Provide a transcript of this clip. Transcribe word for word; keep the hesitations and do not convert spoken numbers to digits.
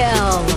kill.